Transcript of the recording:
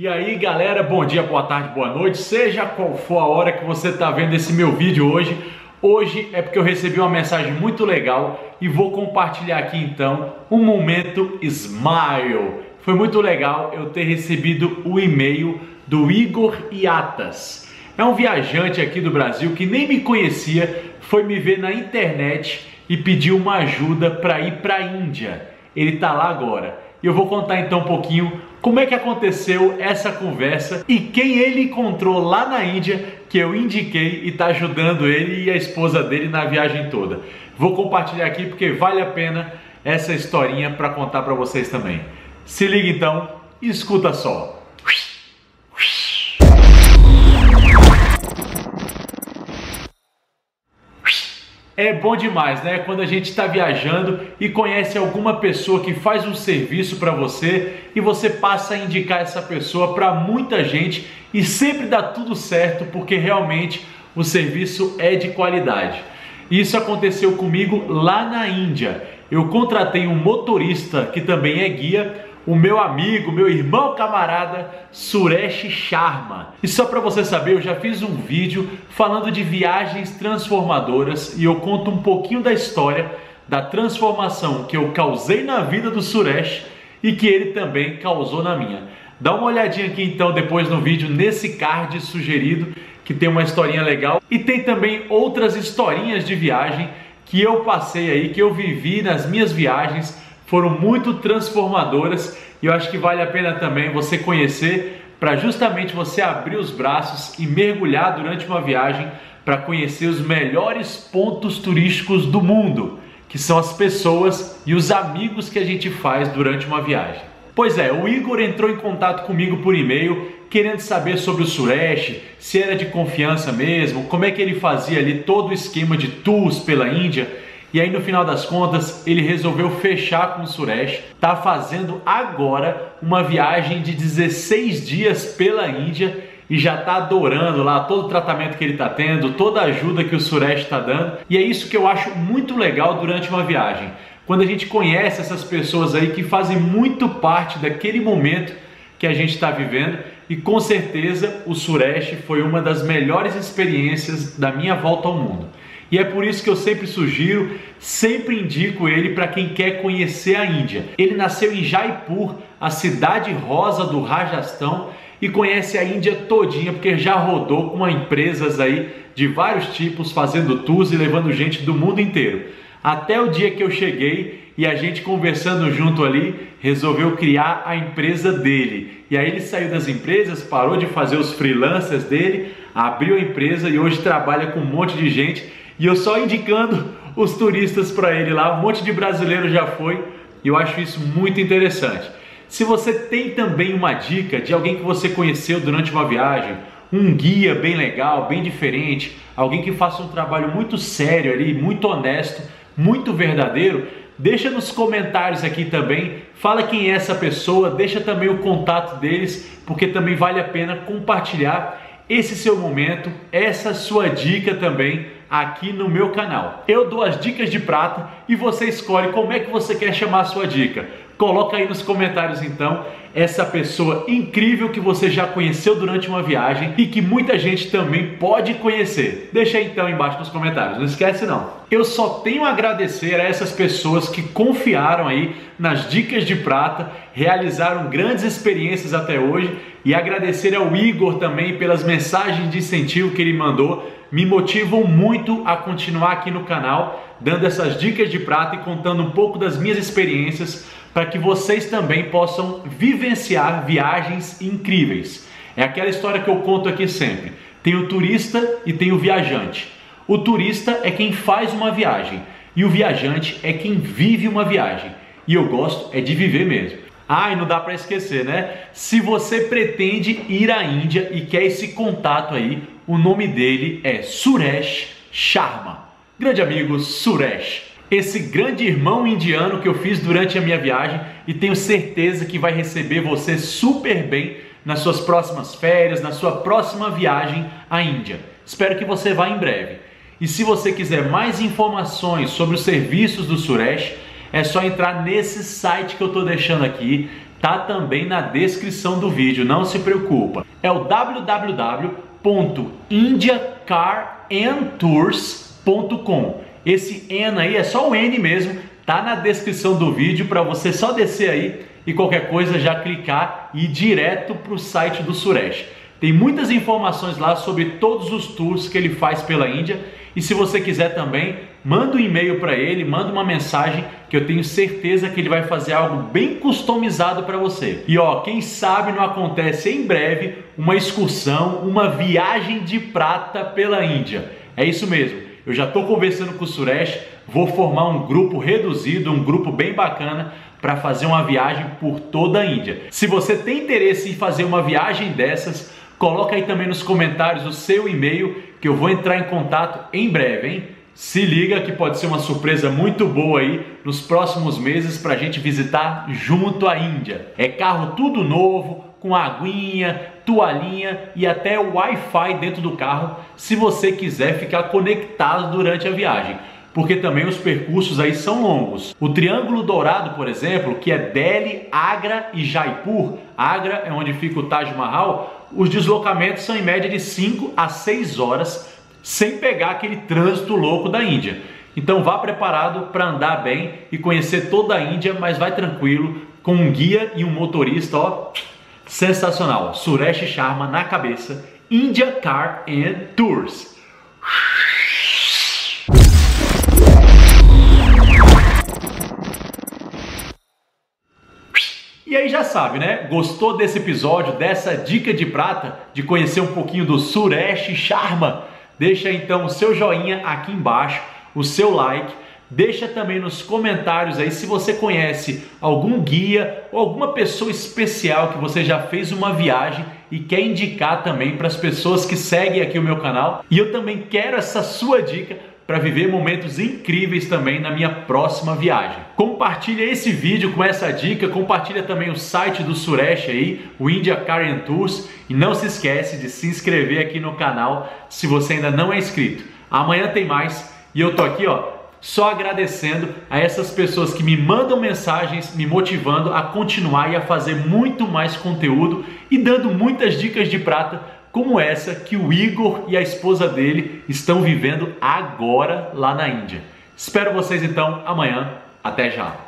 E aí galera, bom dia, boa tarde, boa noite, seja qual for a hora que você está vendo esse meu vídeo hoje. Hoje é porque eu recebi uma mensagem muito legal e vou compartilhar aqui então um momento Smile. Foi muito legal eu ter recebido o e-mail do Igor Iatas. É um viajante aqui do Brasil que nem me conhecia, foi me ver na internet e pediu uma ajuda para ir para a Índia. Ele está lá agora. E eu vou contar então um pouquinho como é que aconteceu essa conversa e quem ele encontrou lá na Índia que eu indiquei e está ajudando ele e a esposa dele na viagem toda. Vou compartilhar aqui porque vale a pena essa historinha para contar para vocês também. Se liga então e escuta só. É bom demais, né? Quando a gente está viajando e conhece alguma pessoa que faz um serviço para você e você passa a indicar essa pessoa para muita gente e sempre dá tudo certo porque realmente o serviço é de qualidade. Isso aconteceu comigo lá na Índia. Eu contratei um motorista que também é guia, o meu amigo, meu irmão camarada Suresh Sharma. E só para você saber, eu já fiz um vídeo falando de viagens transformadoras e eu conto um pouquinho da história da transformação que eu causei na vida do Suresh e que ele também causou na minha. Dá uma olhadinha aqui então depois no vídeo, nesse card sugerido, que tem uma historinha legal e tem também outras historinhas de viagem que eu passei aí, que eu vivi nas minhas viagens. Foram muito transformadoras e eu acho que vale a pena também você conhecer para justamente você abrir os braços e mergulhar durante uma viagem para conhecer os melhores pontos turísticos do mundo, que são as pessoas e os amigos que a gente faz durante uma viagem. Pois é, o Igor entrou em contato comigo por e-mail querendo saber sobre o Suresh, se era de confiança mesmo, como é que ele fazia ali todo o esquema de tours pela Índia. E aí no final das contas ele resolveu fechar com o Suresh, tá fazendo agora uma viagem de 16 dias pela Índia e já tá adorando lá todo o tratamento que ele tá tendo, toda a ajuda que o Suresh tá dando. E é isso que eu acho muito legal durante uma viagem, quando a gente conhece essas pessoas aí que fazem muito parte daquele momento que a gente tá vivendo. E com certeza o Suresh foi uma das melhores experiências da minha volta ao mundo. E é por isso que eu sempre sugiro, sempre indico ele para quem quer conhecer a Índia. Ele nasceu em Jaipur, a cidade rosa do Rajastão, e conhece a Índia todinha, porque já rodou com empresas aí de vários tipos, fazendo tours e levando gente do mundo inteiro. Até o dia que eu cheguei e a gente conversando junto ali, resolveu criar a empresa dele. E aí ele saiu das empresas, parou de fazer os freelancers dele, abriu a empresa e hoje trabalha com um monte de gente. E eu só indicando os turistas para ele lá, um monte de brasileiro já foi e eu acho isso muito interessante. Se você tem também uma dica de alguém que você conheceu durante uma viagem, um guia bem legal, bem diferente, alguém que faça um trabalho muito sério ali, muito honesto, muito verdadeiro, deixa nos comentários aqui também, fala quem é essa pessoa, deixa também o contato deles, porque também vale a pena compartilhar esse seu momento, essa sua dica também aqui no meu canal. Eu dou as dicas de prata e você escolhe como é que você quer chamar a sua dica. Coloca aí nos comentários então essa pessoa incrível que você já conheceu durante uma viagem e que muita gente também pode conhecer. Deixa aí então embaixo nos comentários, não esquece não. Eu só tenho a agradecer a essas pessoas que confiaram aí nas dicas de prata, realizaram grandes experiências até hoje, e agradecer ao Igor também pelas mensagens de incentivo que ele mandou, me motivam muito a continuar aqui no canal, dando essas dicas de prata e contando um pouco das minhas experiências para que vocês também possam vivenciar viagens incríveis. É aquela história que eu conto aqui sempre, tem o turista e tem o viajante. O turista é quem faz uma viagem e o viajante é quem vive uma viagem, e eu gosto é de viver mesmo. Ah, e não dá para esquecer, né? Se você pretende ir à Índia e quer esse contato aí, o nome dele é Suresh Sharma. Grande amigo Suresh. Esse grande irmão indiano que eu fiz durante a minha viagem e tenho certeza que vai receber você super bem nas suas próximas férias, na sua próxima viagem à Índia. Espero que você vá em breve. E se você quiser mais informações sobre os serviços do Suresh, é só entrar nesse site que eu estou deixando aqui, tá também na descrição do vídeo, não se preocupa. É o www.indiacarandtours.com. Esse N aí é só o N mesmo, tá na descrição do vídeo para você só descer aí e qualquer coisa já clicar e ir direto para o site do Suresh. Tem muitas informações lá sobre todos os tours que ele faz pela Índia e se você quiser também, manda um e-mail para ele, manda uma mensagem que eu tenho certeza que ele vai fazer algo bem customizado para você. E ó, quem sabe não acontece em breve uma excursão, uma viagem de prata pela Índia. É isso mesmo, eu já estou conversando com o Suresh, vou formar um grupo reduzido, um grupo bem bacana, para fazer uma viagem por toda a Índia. Se você tem interesse em fazer uma viagem dessas, coloca aí também nos comentários o seu e-mail que eu vou entrar em contato em breve, hein? Se liga que pode ser uma surpresa muito boa aí nos próximos meses para a gente visitar junto à Índia. É carro tudo novo, com aguinha, toalhinha e até Wi-Fi dentro do carro, se você quiser ficar conectado durante a viagem. Porque também os percursos aí são longos. O Triângulo Dourado, por exemplo, que é Delhi, Agra e Jaipur, Agra é onde fica o Taj Mahal, os deslocamentos são em média de 5 a 6 horas, sem pegar aquele trânsito louco da Índia. Então vá preparado para andar bem e conhecer toda a Índia, mas vai tranquilo, com um guia e um motorista, ó, sensacional. Suresh Sharma na cabeça, India Car and Tours. E aí já sabe, né? Gostou desse episódio, dessa dica de prata, de conhecer um pouquinho do Suresh Sharma? Deixa então o seu joinha aqui embaixo, o seu like, deixa também nos comentários aí se você conhece algum guia ou alguma pessoa especial que você já fez uma viagem e quer indicar também para as pessoas que seguem aqui o meu canal. E eu também quero essa sua dica para viver momentos incríveis também na minha próxima viagem. Compartilha esse vídeo com essa dica, compartilha também o site do Suresh aí, o India Car and Tours, e não se esquece de se inscrever aqui no canal se você ainda não é inscrito. Amanhã tem mais e eu tô aqui, ó, só agradecendo a essas pessoas que me mandam mensagens, me motivando a continuar e a fazer muito mais conteúdo e dando muitas dicas de prata como essa que o Igor e a esposa dele estão vivendo agora lá na Índia. Espero vocês então amanhã. Até já!